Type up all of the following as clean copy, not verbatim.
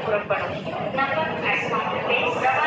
Super fast express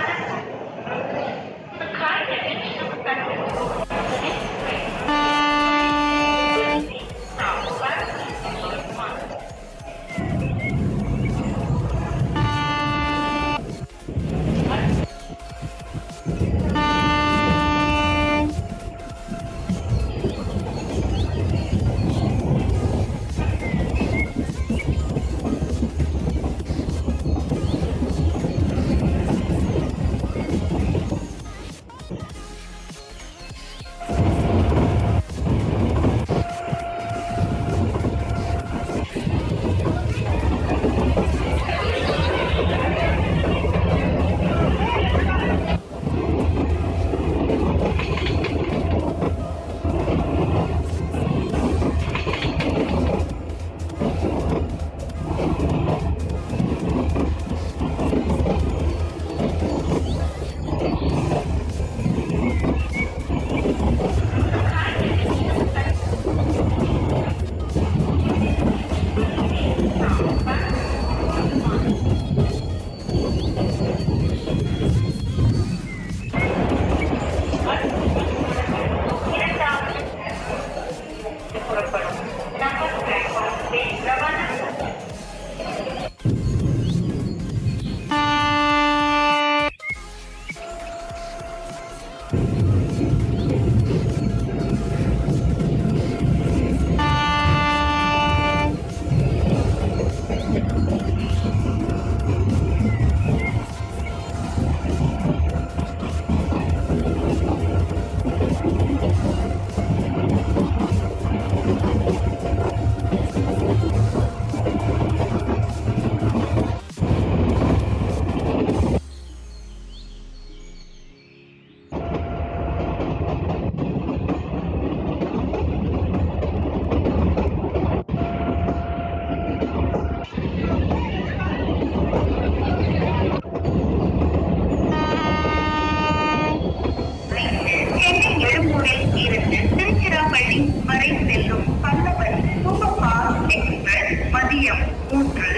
Madhyam Uttar.